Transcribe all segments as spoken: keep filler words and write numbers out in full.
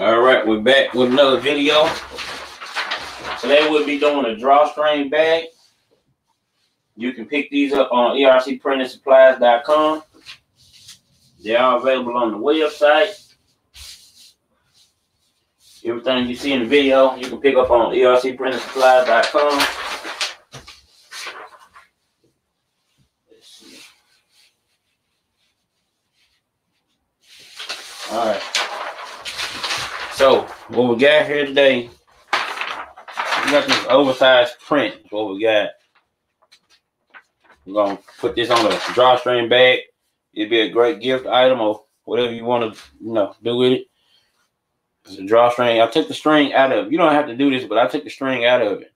All right, we're back with another video. Today we'll be doing a drawstring bag. You can pick these up on E R C printing supplies dot com. They are available on the website. Everything you see in the video, you can pick up on E R C printing supplies dot com. All right. So what we got here today, we got this oversized print. What we got, we're gonna put this on a drawstring bag. It'd be a great gift item or whatever you want to, you know, do with it. It's a drawstring. I took the string out of. You don't have to do this, but I took the string out of it,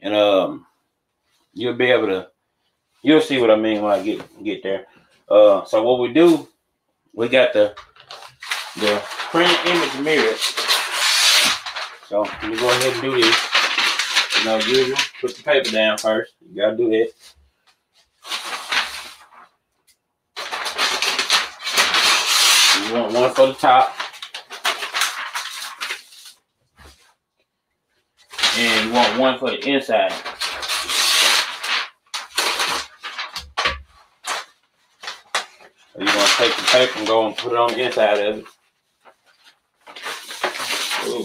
and um, you'll be able to. You'll see what I mean when I get get there. Uh, so what we do, we got the the. print image mirror. So let me go ahead and do this. You know, usual, put the paper down first. You gotta do that. You want one for the top. And you want one for the inside. So you're gonna take the paper and go and put it on the inside of it. Ooh. All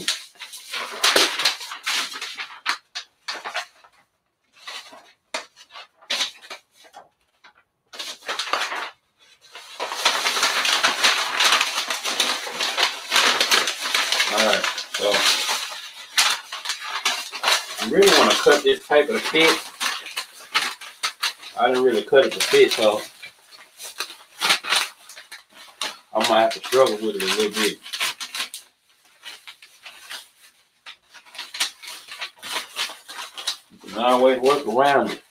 right, so I really want to cut this paper to fit. I didn't really cut it to fit, so I might have to struggle with it a little bit. I always work around it.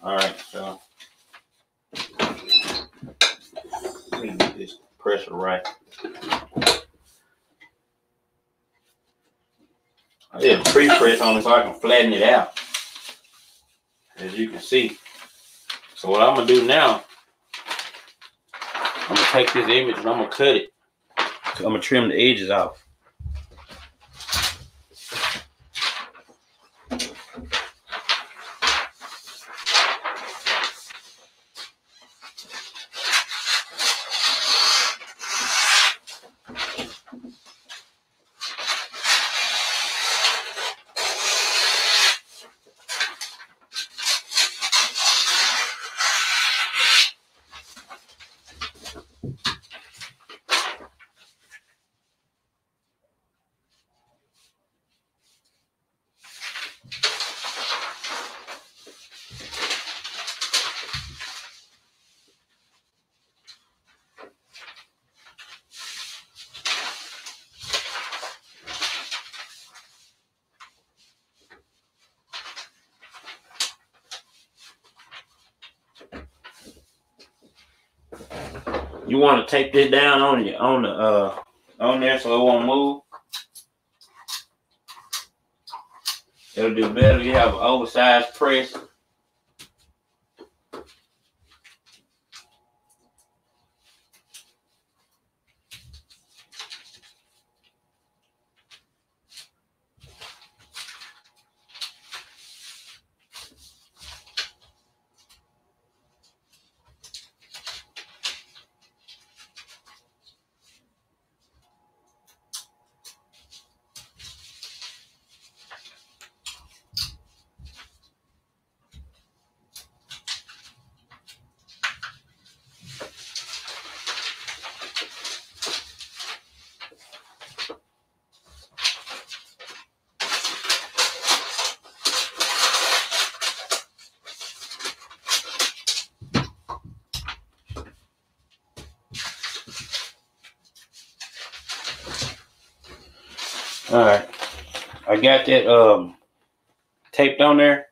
All right, so let me get this pressure right. I did a pre-press on it so I can flatten it out, as you can see. So what I'm gonna do now, I'm gonna take this image and I'm gonna cut it. I'm gonna trim the edges off. You want to take this down on your on the uh on there so it won't move. It'll do better if you have an oversized press. All right, I got that um, taped on there.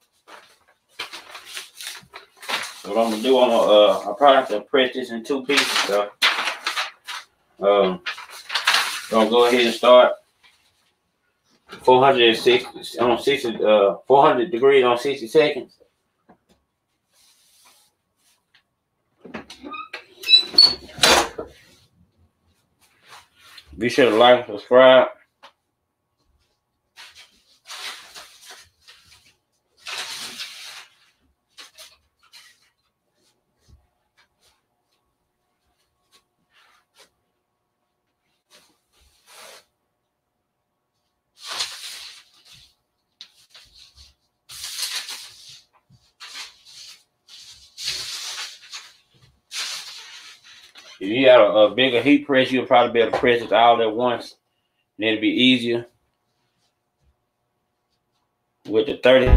What I'm gonna do, I'm gonna, uh, I probably have to press this in two pieces. So, um, gonna go ahead and start four hundred sixty on sixty, uh, four hundred degrees on sixty seconds. Be sure to like and subscribe. If you had a, a bigger heat press, you'll probably be able to press it all at once, and it'll be easier. With the thirty.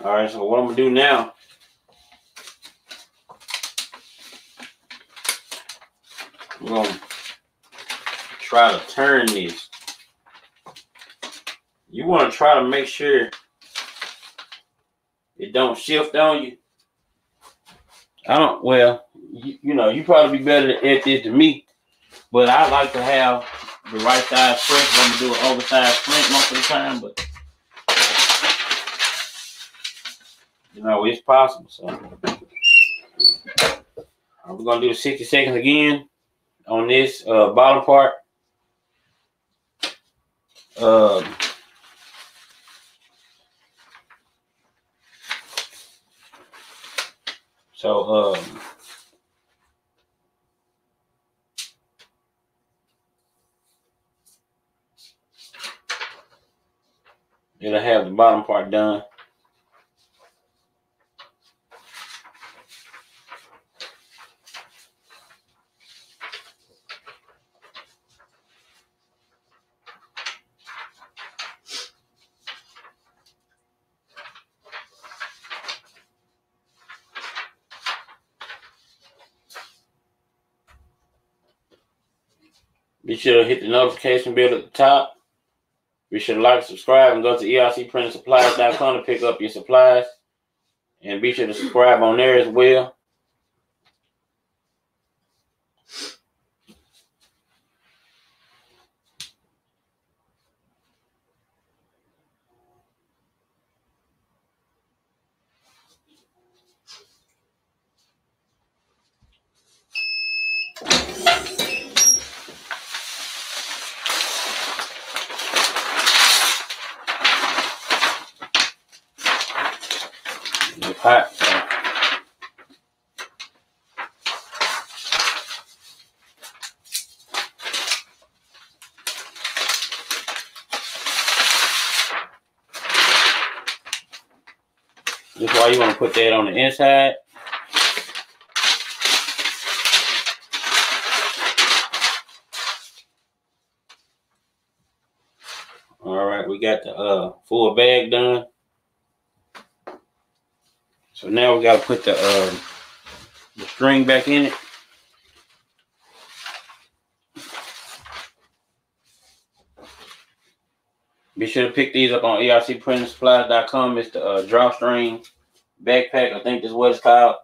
All right, so what I'm gonna do now, I'm gonna try to turn this. You wanna try to make sure it don't shift on you. I don't, well, you, you know, you probably be better at this than me, but I like to have the right size print. I'm gonna do an oversized print most of the time, but you know, it's possible. So we're gonna do sixty seconds again on this uh, bottom part. Uh, so um, it'll have the bottom part done. Be sure to hit the notification bell at the top. Be sure to like, subscribe, and go to E R C printing supplies dot com to pick up your supplies. And be sure to subscribe on there as well. Hot, so. That's why you want to put that on the inside. All right, we got the uh, full bag done. So now we gotta put the uh, the string back in it. Be sure to pick these up on E R C printing supplies dot com. It's the uh, drawstring backpack. I think that's what it's called.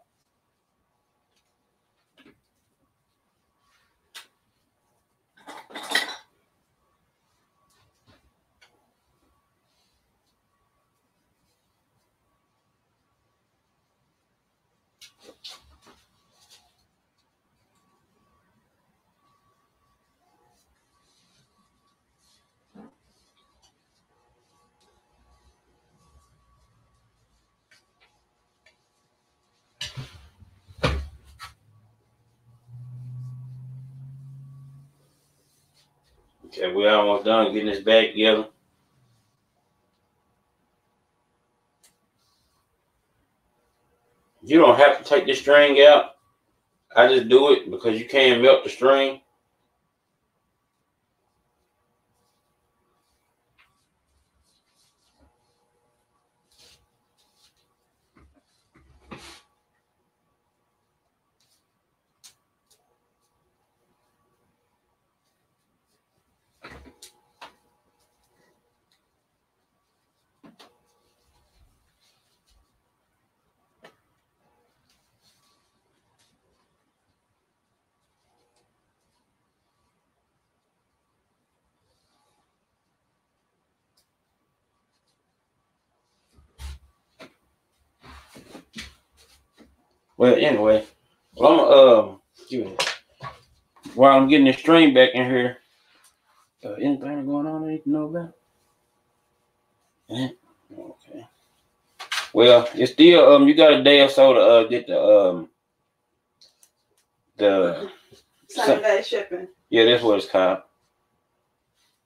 Okay, we're almost done getting this bag together. You don't have to take the string out. I just do it because you can melt the string. Well, anyway, well, I'm um, excuse me. While I'm getting this string back in here, uh, anything going on I need to know about? Eh? Okay. Well, it's still um, you got a day or so to uh, get the um, the same day shipping. Yeah, that's what it's called.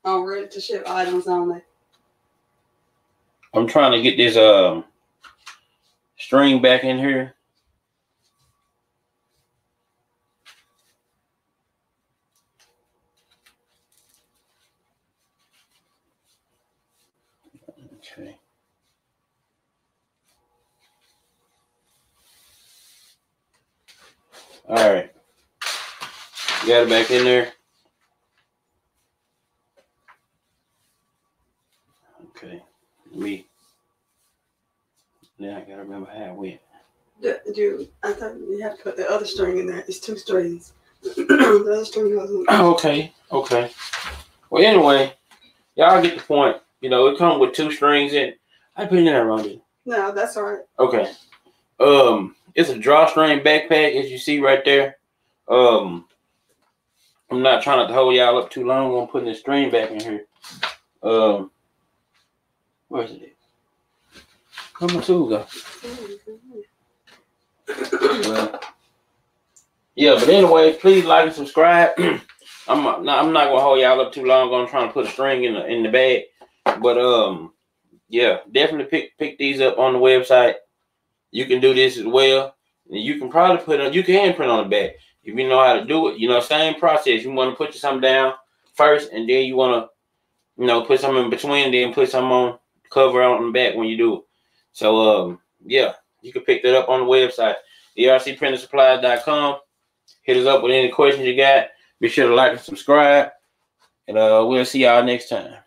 On ready to ship items only. I'm trying to get this um string back in here. Okay. All right. Got it back in there. Okay. Let me. Now I gotta remember how it went. Dude, I thought you had to put the other string in there. It's two strings. The other string goes in there. Okay. Okay. Well, anyway, y'all get the point. You know, it comes with two strings in. I put it in there around it. No, that's all right. Okay. Um, it's a drawstring backpack, as you see right there. Um, I'm not trying to hold y'all up too long. I'm putting the string back in here. Um, where is it? Where my tool go? Well, yeah, but anyway, please like and subscribe. I'm not, I'm not gonna hold y'all up too long. I'm trying to put a string in the in the bag. But um, yeah, definitely pick pick these up on the website. You can do this as well. And you can probably put on, you can print on the back if you know how to do it. You know, same process. You want to put something down first, and then you want to, you know, put something in between, then put something on cover on the back when you do it. So um, yeah, you can pick that up on the website, E R C printing supplies dot com. Hit us up with any questions you got. Be sure to like and subscribe, and uh, we'll see y'all next time.